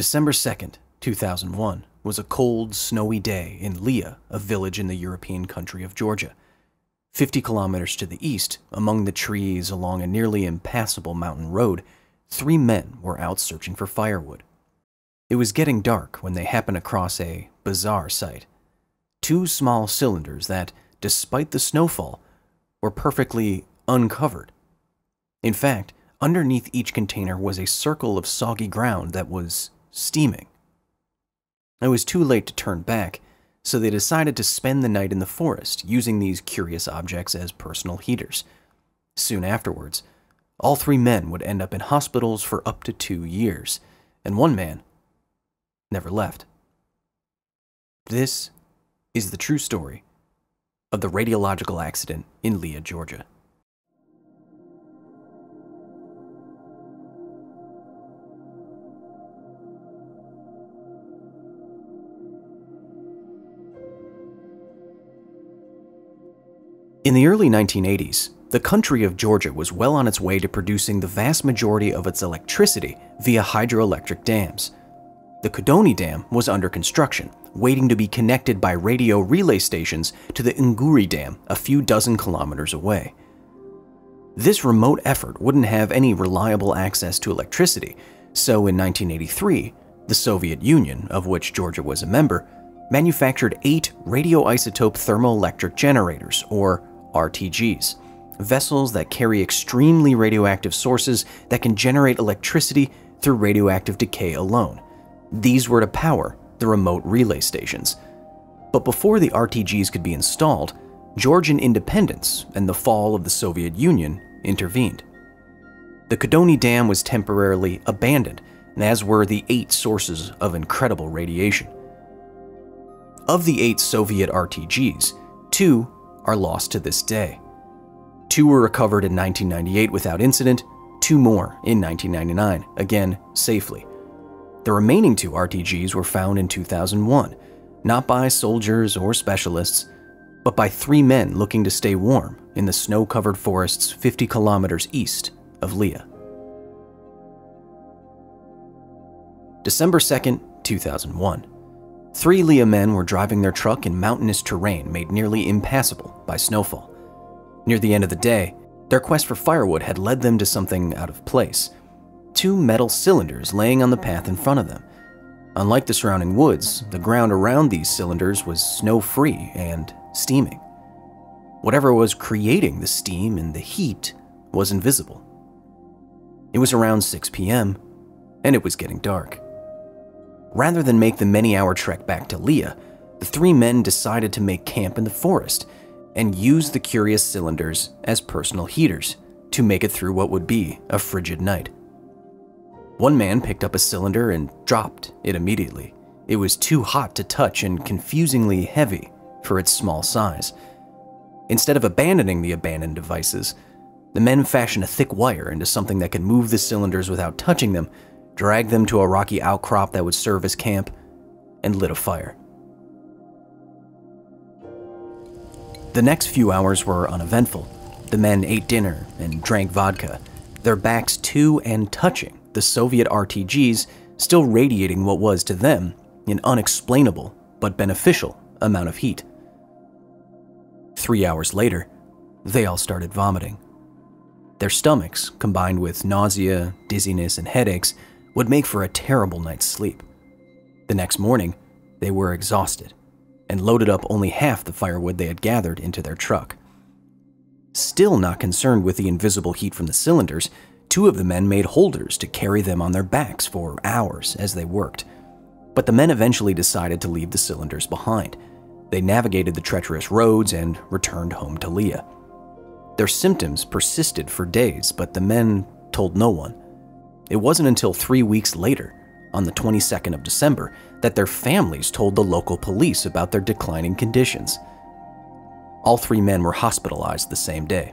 December 2nd, 2001 was a cold, snowy day in Lia, a village in the European country of Georgia, 50 kilometers to the east, among the trees along a nearly impassable mountain road. 3 men were out searching for firewood. It was getting dark when they happened across a bizarre sight. 2 small cylinders that, despite the snowfall, were perfectly uncovered. In fact, underneath each container was a circle of soggy ground that was steaming. It was too late to turn back, so they decided to spend the night in the forest, using these curious objects as personal heaters. Soon afterwards, all 3 men would end up in hospitals for up to 2 years, and 1 man never left. This is the true story of the radiological accident in Lia, Georgia. In the early 1980s, the country of Georgia was well on its way to producing the vast majority of its electricity via hydroelectric dams. The Khudoni Dam was under construction, waiting to be connected by radio relay stations to the Inguri Dam a few dozen kilometers away. This remote effort wouldn't have any reliable access to electricity, so in 1983, the Soviet Union, of which Georgia was a member, manufactured 8 radioisotope thermoelectric generators, or RTGs, vessels that carry extremely radioactive sources that can generate electricity through radioactive decay alone. These were to power the remote relay stations. But before the RTGs could be installed, Georgian independence and the fall of the Soviet Union intervened. The Khudoni Dam was temporarily abandoned, as were the 8 sources of incredible radiation. Of the 8 Soviet RTGs, 2 are lost to this day. 2 were recovered in 1998 without incident, 2 more in 1999, again safely. The remaining 2 RTGs were found in 2001, not by soldiers or specialists, but by 3 men looking to stay warm in the snow-covered forests 50 kilometers east of Lia. December 2nd, 2001. 3 Lia men were driving their truck in mountainous terrain made nearly impassable by snowfall. Near the end of the day, their quest for firewood had led them to something out of place. 2 metal cylinders laying on the path in front of them. Unlike the surrounding woods, the ground around these cylinders was snow-free and steaming. Whatever was creating the steam and the heat was invisible. It was around 6 p.m., and it was getting dark. Rather than make the many-hour trek back to Lia, the 3 men decided to make camp in the forest and use the curious cylinders as personal heaters to make it through what would be a frigid night. 1 man picked up a cylinder and dropped it immediately. It was too hot to touch and confusingly heavy for its small size. Instead of abandoning the abandoned devices, the men fashioned a thick wire into something that could move the cylinders without touching them, dragged them to a rocky outcrop that would serve as camp, and lit a fire. The next few hours were uneventful. The men ate dinner and drank vodka, their backs to and touching the Soviet RTGs, still radiating what was to them an unexplainable but beneficial amount of heat. 3 hours later, they all started vomiting. Their stomachs, combined with nausea, dizziness, and headaches, would make for a terrible night's sleep. The next morning, they were exhausted and loaded up only half the firewood they had gathered into their truck. Still not concerned with the invisible heat from the cylinders, 2 of the men made holders to carry them on their backs for hours as they worked, but the men eventually decided to leave the cylinders behind. They navigated the treacherous roads and returned home to Lia. Their symptoms persisted for days, but the men told no one. It wasn't until 3 weeks later, on the 22nd of December, that their families told the local police about their declining conditions. All 3 men were hospitalized the same day.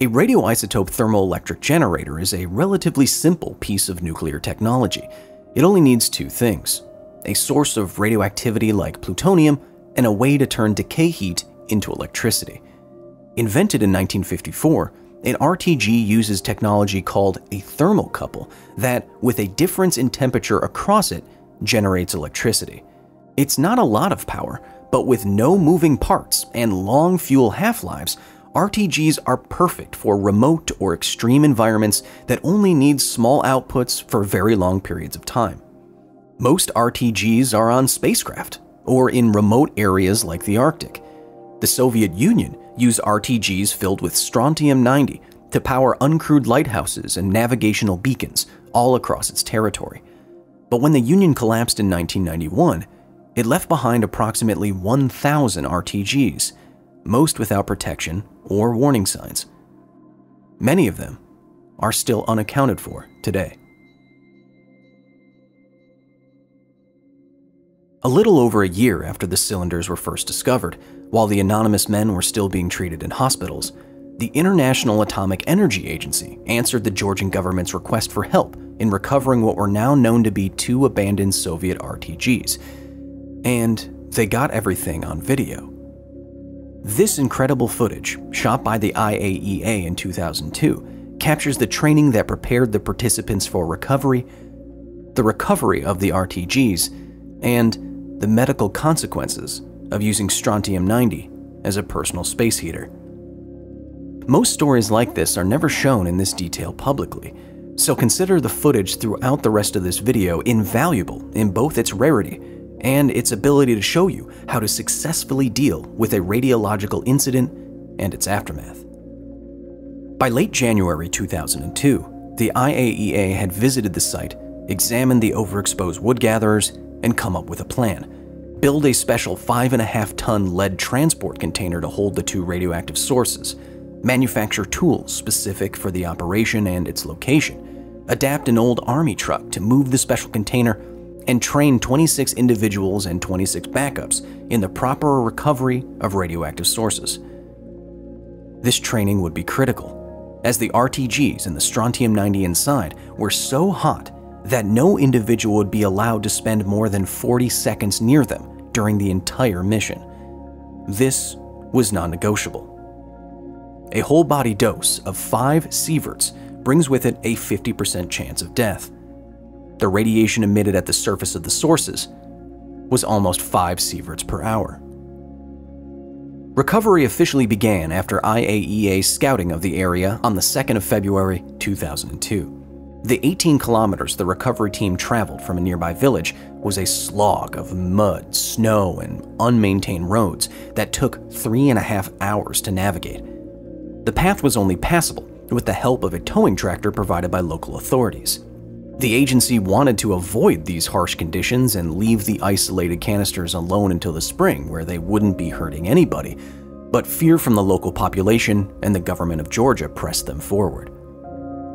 A radioisotope thermoelectric generator is a relatively simple piece of nuclear technology. It only needs 2 things: a source of radioactivity like plutonium and a way to turn decay heat into electricity. Invented in 1954, An RTG uses technology called a thermocouple that, with a difference in temperature across it, generates electricity. It's not a lot of power, but with no moving parts and long fuel half-lives, RTGs are perfect for remote or extreme environments that only need small outputs for very long periods of time. Most RTGs are on spacecraft or in remote areas like the Arctic. The Soviet Union use RTGs filled with strontium-90 to power uncrewed lighthouses and navigational beacons all across its territory. But when the Union collapsed in 1991, it left behind approximately 1,000 RTGs, most without protection or warning signs. Many of them are still unaccounted for today. A little over a year after the cylinders were first discovered, while the anonymous men were still being treated in hospitals, the International Atomic Energy Agency answered the Georgian government's request for help in recovering what were now known to be two abandoned Soviet RTGs, and they got everything on video. This incredible footage, shot by the IAEA in 2002, captures the training that prepared the participants for recovery, the recovery of the RTGs, and the medical consequences of using strontium-90 as a personal space heater. Most stories like this are never shown in this detail publicly, so consider the footage throughout the rest of this video invaluable in both its rarity and its ability to show you how to successfully deal with a radiological incident and its aftermath. By late January 2002, the IAEA had visited the site, examined the overexposed wood gatherers, and come up with a plan. Build a special 5.5-ton lead transport container to hold the two radioactive sources. Manufacture tools specific for the operation and its location. Adapt an old army truck to move the special container, and train 26 individuals and 26 backups in the proper recovery of radioactive sources. This training would be critical, as the RTGs and the strontium-90 inside were so hot that no individual would be allowed to spend more than 40 seconds near them during the entire mission. This was non-negotiable. A whole-body dose of 5 sieverts brings with it a 50% chance of death. The radiation emitted at the surface of the sources was almost 5 sieverts per hour. Recovery officially began after IAEA scouting of the area on the 2nd of February 2002. The 18 kilometers the recovery team traveled from a nearby village was a slog of mud, snow, and unmaintained roads that took 3.5 hours to navigate. The path was only passable with the help of a towing tractor provided by local authorities. The agency wanted to avoid these harsh conditions and leave the isolated canisters alone until the spring, where they wouldn't be hurting anybody, but fear from the local population and the government of Georgia pressed them forward.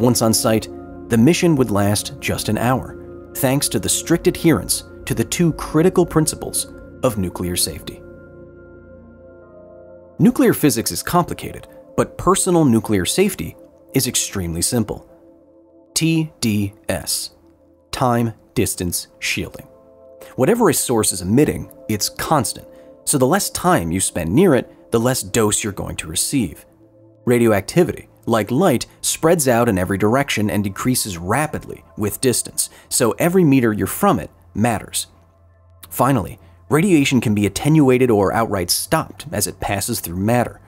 Once on site, the mission would last just an hour, thanks to the strict adherence to the two critical principles of nuclear safety. Nuclear physics is complicated, but personal nuclear safety is extremely simple. TDS, time, distance, shielding. Whatever a source is emitting, it's constant, so the less time you spend near it, the less dose you're going to receive. Radioactivity, like light, spreads out in every direction and decreases rapidly with distance, so every meter you're from it matters. Finally, radiation can be attenuated or outright stopped as it passes through matter,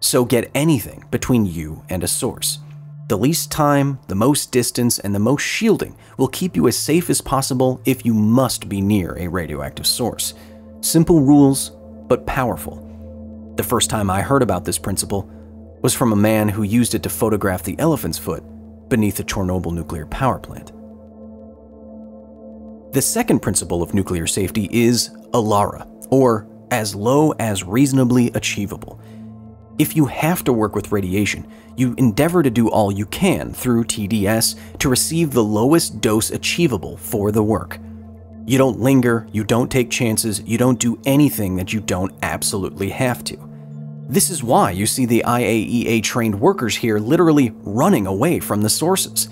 so get anything between you and a source. The least time, the most distance, and the most shielding will keep you as safe as possible if you must be near a radioactive source. Simple rules, but powerful. The first time I heard about this principle was from a man who used it to photograph the elephant's foot beneath the Chernobyl nuclear power plant. The second principle of nuclear safety is ALARA, or as low as reasonably achievable. If you have to work with radiation, you endeavor to do all you can through TDS to receive the lowest dose achievable for the work. You don't linger, you don't take chances, you don't do anything that you don't absolutely have to. This is why you see the IAEA-trained workers here literally running away from the sources.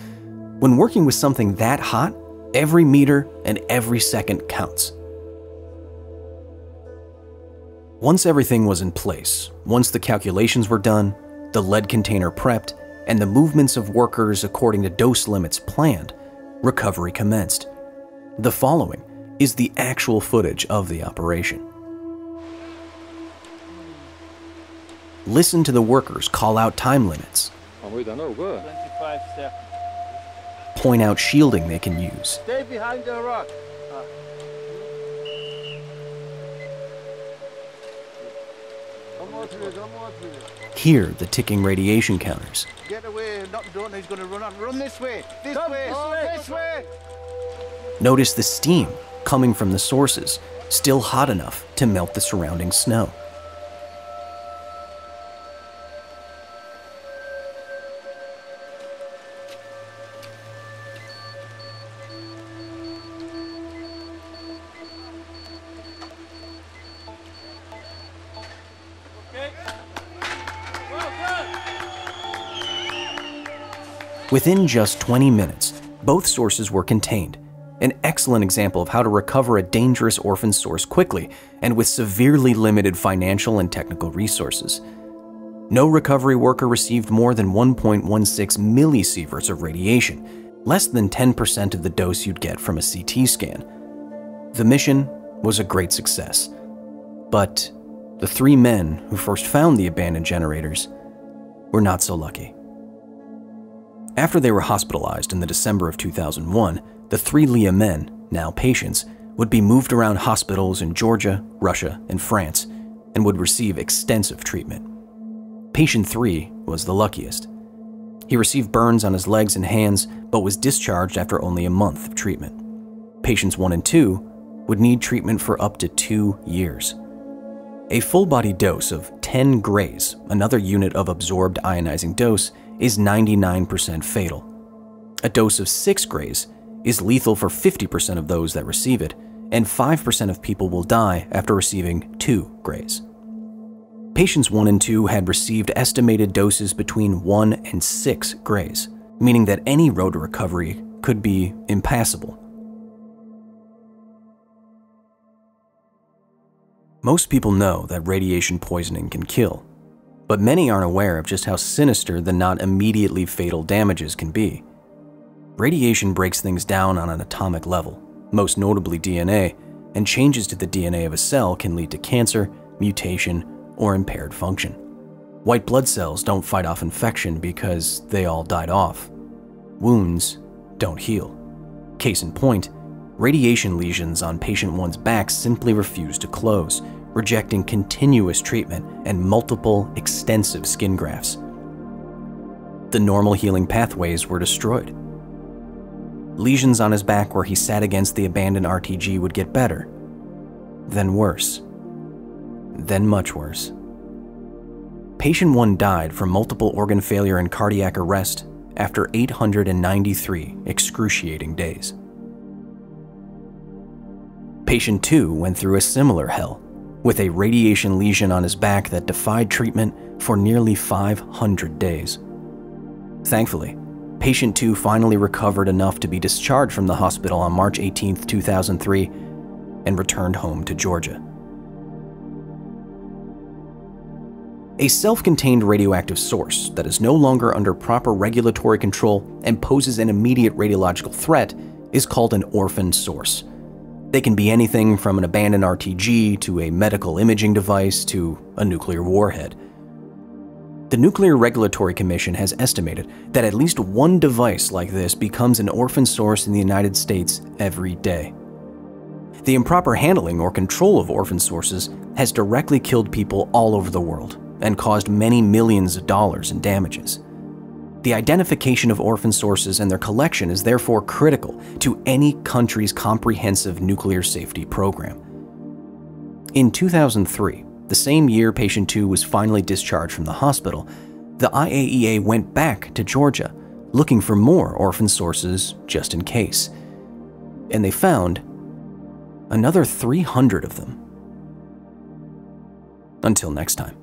When working with something that hot, every meter and every second counts. Once everything was in place, once the calculations were done, the lead container prepped, and the movements of workers according to dose limits planned, recovery commenced. The following is the actual footage of the operation. Listen to the workers call out time limits, point out shielding they can use, stay behind the rock. Hear the ticking radiation counters. Get away, not doing it, he's going to run on. Run this way, this way, oh, this way. Notice the steam coming from the sources, still hot enough to melt the surrounding snow. Within just 20 minutes, both sources were contained, an excellent example of how to recover a dangerous orphan source quickly and with severely limited financial and technical resources. No recovery worker received more than 1.16 millisieverts of radiation, less than 10% of the dose you'd get from a CT scan. The mission was a great success, but the three men who first found the abandoned generators were not so lucky. After they were hospitalized in the December of 2001, the three Lia men, now patients, would be moved around hospitals in Georgia, Russia, and France, and would receive extensive treatment. Patient 3 was the luckiest. He received burns on his legs and hands, but was discharged after only a month of treatment. Patients 1 and 2 would need treatment for up to 2 years. A full-body dose of 10 grays, another unit of absorbed ionizing dose, is 99% fatal. A dose of 6 grays is lethal for 50% of those that receive it, and 5% of people will die after receiving 2 grays. Patients 1 and 2 had received estimated doses between 1 and 6 grays, meaning that any road to recovery could be impassable. Most people know that radiation poisoning can kill, but many aren't aware of just how sinister the not immediately fatal damages can be. Radiation breaks things down on an atomic level, most notably DNA, and changes to the DNA of a cell can lead to cancer, mutation, or impaired function. White blood cells don't fight off infection because they all died off. Wounds don't heal. Case in point, radiation lesions on patient 1's back simply refuse to close, rejecting continuous treatment and multiple extensive skin grafts. The normal healing pathways were destroyed. Lesions on his back where he sat against the abandoned RTG would get better, then worse, then much worse. Patient 1 died from multiple organ failure and cardiac arrest after 893 excruciating days. Patient 2 went through a similar hell, with a radiation lesion on his back that defied treatment for nearly 500 days. Thankfully, patient 2 finally recovered enough to be discharged from the hospital on March 18, 2003, and returned home to Georgia. A self-contained radioactive source that is no longer under proper regulatory control and poses an immediate radiological threat is called an orphan source. They can be anything from an abandoned RTG to a medical imaging device to a nuclear warhead. The Nuclear Regulatory Commission has estimated that at least one device like this becomes an orphan source in the United States every day. The improper handling or control of orphan sources has directly killed people all over the world and caused many millions of dollars in damages. The identification of orphan sources and their collection is therefore critical to any country's comprehensive nuclear safety program. In 2003, the same year patient 2 was finally discharged from the hospital, the IAEA went back to Georgia, looking for more orphan sources just in case. And they found another 300 of them. Until next time.